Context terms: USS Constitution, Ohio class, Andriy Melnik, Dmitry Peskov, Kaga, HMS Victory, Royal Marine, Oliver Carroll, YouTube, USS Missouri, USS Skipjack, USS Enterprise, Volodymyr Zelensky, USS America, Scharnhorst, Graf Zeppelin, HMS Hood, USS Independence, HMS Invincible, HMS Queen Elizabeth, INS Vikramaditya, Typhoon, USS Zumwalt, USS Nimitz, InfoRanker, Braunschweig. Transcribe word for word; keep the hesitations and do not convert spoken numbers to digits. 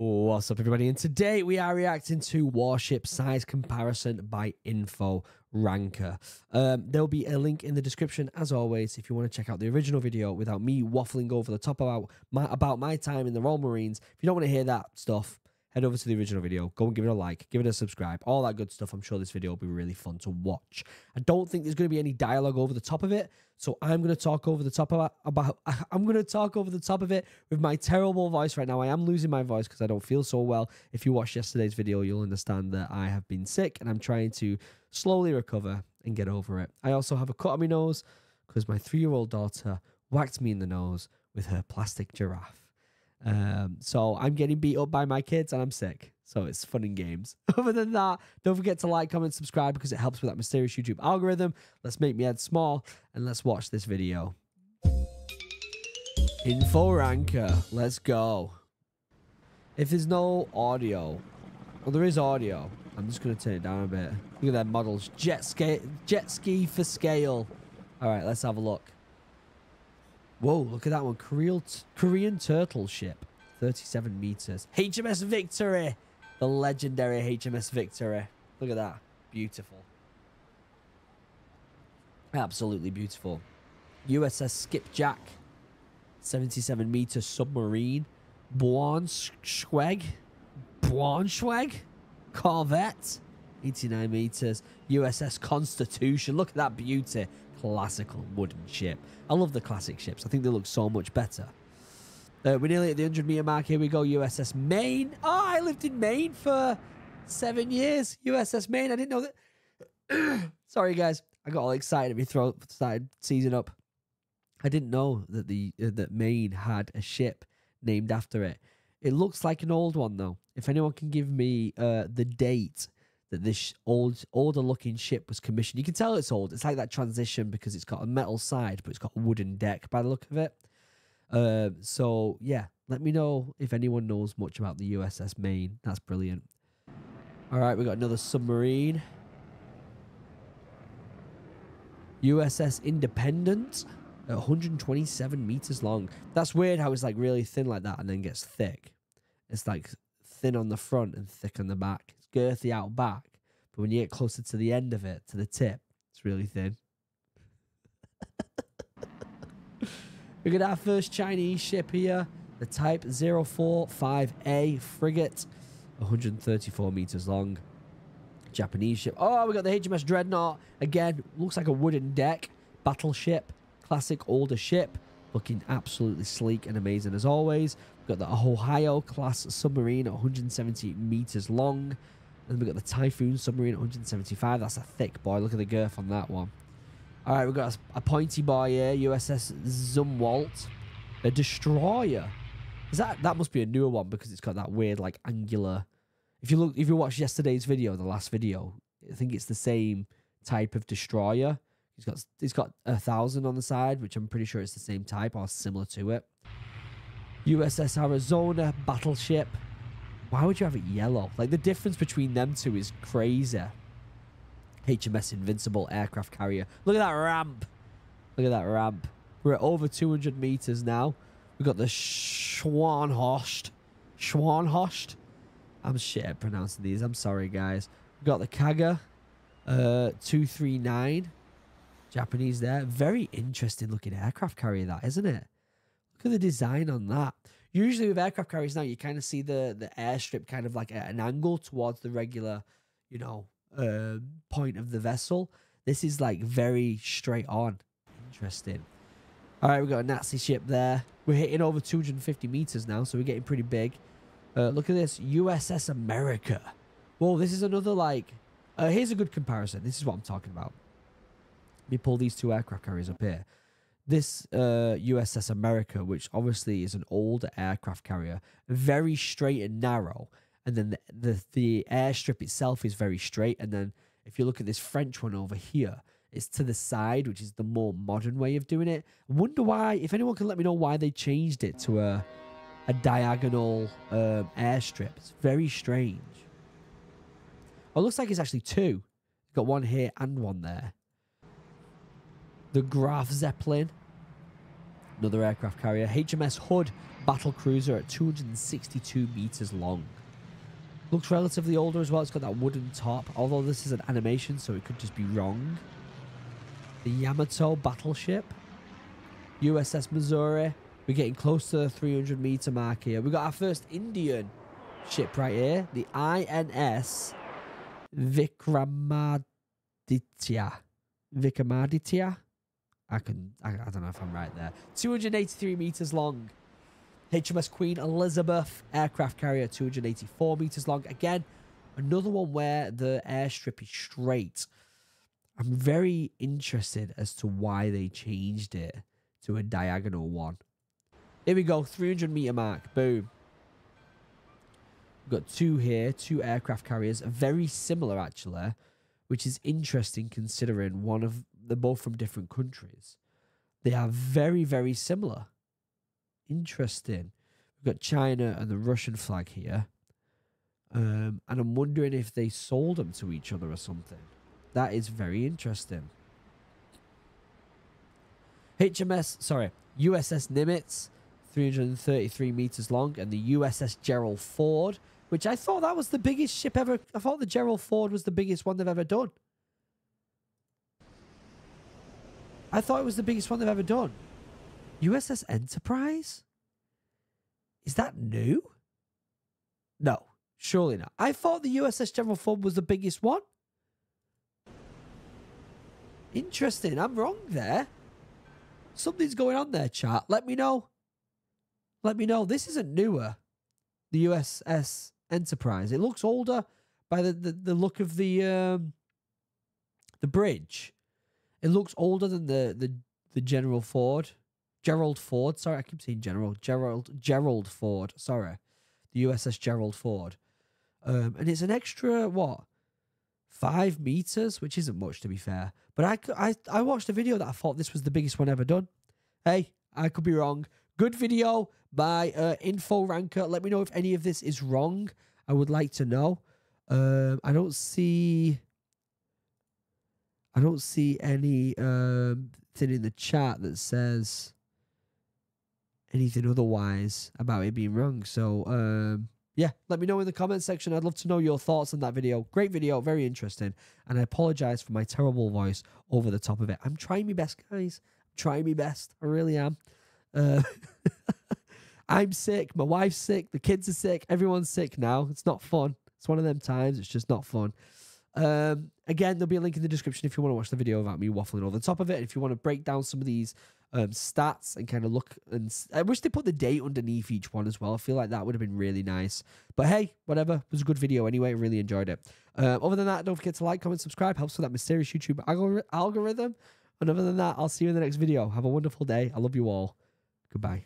What's up, everybody? And today we are reacting to warship size comparison by InfoRanker. Um, there'll be a link in the description, as always, if you want to check out the original video without me waffling over the top about my, about my time in the Royal Marines. If you don't want to hear that stuff, head over to the original video. Go and give it a like, give it a subscribe, all that good stuff. I'm sure this video will be really fun to watch. I don't think there's going to be any dialogue over the top of it, so I'm going to talk over the top about, about I'm going to talk over the top of it with my terrible voice right now. I am losing my voice because I don't feel so well. If you watched yesterday's video, you'll understand that I have been sick and I'm trying to slowly recover and get over it. I also have a cut on my nose because my three-year-old daughter whacked me in the nose with her plastic giraffe. Um, so I'm getting beat up by my kids and I'm sick. So it's fun and games. Other than that, don't forget to like, comment, subscribe because it helps with that mysterious YouTube algorithm. Let's make me head small and let's watch this video. InfoRanker, let's go. If there's no audio, well, there is audio. I'm just going to turn it down a bit. Look at their models. Jet ski, jet ski for scale. All right, let's have a look. Whoa, look at that one. Korean, Korean turtle ship. thirty-seven meters. H M S Victory. The legendary H M S Victory. Look at that. Beautiful. Absolutely beautiful. U S S Skipjack. seventy-seven meter submarine. Braunschweig. Braunschweig. Corvette. eighty-nine meters. U S S Constitution. Look at that beauty. Classical wooden ship. I love the classic ships. I think they look so much better. Uh, we're nearly at the hundred meter mark. Here we go. U S S Maine. Oh, I lived in Maine for seven years. U S S Maine. I didn't know that. Sorry, guys. I got all excited. My throat started seizing up. I didn't know that the uh, that Maine had a ship named after it. It looks like an old one, though. If anyone can give me uh, the date that this old, older-looking ship was commissioned. You can tell it's old. It's like that transition because it's got a metal side, but it's got a wooden deck by the look of it. Um, so, yeah, let me know if anyone knows much about the U S S Maine. That's brilliant. All right, we got another submarine. U S S Independence, one hundred twenty-seven meters long. That's weird how it's, like, really thin like that and then gets thick. It's, like, thin on the front and thick on the back. Girthy out back, but when you get closer to the end of it, to the tip, it's really thin. Look at our first Chinese ship here, the Type zero four five A frigate, one hundred thirty-four meters long. Japanese ship. Oh, we got the H M S Dreadnought again. Looks like a wooden deck battleship, classic older ship, looking absolutely sleek and amazing as always. We've got the Ohio class submarine, one hundred seventy meters long. And we've got the Typhoon submarine, one hundred seventy-five. That's a thick boy. Look at the girth on that one. All right, we've got a, a pointy boy here, U S S Zumwalt, a destroyer. Is that that must be a newer one because it's got that weird like angular. If you look, if you watch yesterday's video, the last video, I think it's the same type of destroyer. He's got he's got a thousand on the side, which I'm pretty sure it's the same type or similar to it. U S S Arizona battleship. Why would you have it yellow? Like the difference between them two is crazy. H M S Invincible aircraft carrier. Look at that ramp. Look at that ramp. We're at over two hundred meters now. We've got the Scharnhorst. Scharnhorst. I'm shit at pronouncing these. I'm sorry, guys. We've got the Kaga uh, two three nine. Japanese there. Very interesting looking aircraft carrier that, isn't it? Look at the design on that. Usually with aircraft carriers now, you kind of see the, the airstrip kind of like at an angle towards the regular, you know, uh, point of the vessel. This is like very straight on. Interesting. All right, we've got a Nazi ship there. We're hitting over two hundred fifty meters now, so we're getting pretty big. Uh, look at this. U S S America. Whoa, this is another like... Uh, here's a good comparison. This is what I'm talking about. Let me pull these two aircraft carriers up here. This uh, U S S America, which obviously is an older aircraft carrier, very straight and narrow. And then the, the, the airstrip itself is very straight. And then if you look at this French one over here, it's to the side, which is the more modern way of doing it. I wonder why, if anyone can let me know why they changed it to a, a diagonal um, airstrip. It's very strange. Oh, it looks like it's actually two. Got one here and one there. The Graf Zeppelin. Another aircraft carrier. H M S Hood, battle cruiser at two hundred sixty-two meters long. Looks relatively older as well. It's got that wooden top, although this is an animation, so it could just be wrong. The Yamato battleship. U S S Missouri. We're getting close to the three hundred meter mark here. We've got our first Indian ship right here. The I N S Vikramaditya. Vikramaditya? I can, I, I don't know if I'm right there. two hundred eighty-three meters long. H M S Queen Elizabeth aircraft carrier, two hundred eighty-four meters long. Again, another one where the airstrip is straight. I'm very interested as to why they changed it to a diagonal one. Here we go, three hundred meter mark. Boom. We've got two here, two aircraft carriers, very similar actually, which is interesting considering one of they're both from different countries. They are very, very similar. Interesting. We've got China and the Russian flag here. Um, and I'm wondering if they sold them to each other or something. That is very interesting. H M S, sorry, U S S Nimitz, three hundred thirty-three meters long. And the U S S Gerald Ford, which I thought that was the biggest ship ever. I thought the Gerald Ford was the biggest one they've ever done. I thought it was the biggest one they've ever done. U S S Enterprise? Is that new? No, surely not. I thought the U S S Gerald Ford was the biggest one. Interesting. I'm wrong there. Something's going on there, chat. Let me know. Let me know. This isn't newer. The U S S Enterprise. It looks older by the, the, the look of the um, the bridge. It looks older than the the the General Ford. Gerald Ford, sorry, I keep saying General, Gerald, Gerald Ford, sorry, the U S S Gerald Ford, um, and it's an extra, what, five meters, which isn't much to be fair, but I, I, I watched a video that I thought this was the biggest one ever done. Hey, I could be wrong. Good video by uh, InfoRanker. Let me know if any of this is wrong. I would like to know. Um, I don't see... I don't see any um, thing in the chat that says... anything otherwise about it being wrong. So, um, yeah, let me know in the comment section. I'd love to know your thoughts on that video. Great video, very interesting. And I apologize for my terrible voice over the top of it. I'm trying my best, guys. I'm trying my best. I really am. Uh, I'm sick. My wife's sick. The kids are sick. Everyone's sick now. It's not fun. It's one of them times. It's just not fun. Um, again, there'll be a link in the description if you want to watch the video about me waffling over the top of it. If you want to break down some of these um, stats and kind of look, and I wish they put the date underneath each one as well. I feel like that would have been really nice. But hey, whatever. It was a good video anyway. I really enjoyed it. Um, other than that, don't forget to like, comment, subscribe. Helps with that mysterious YouTube algor algorithm. And other than that, I'll see you in the next video. Have a wonderful day. I love you all. Goodbye.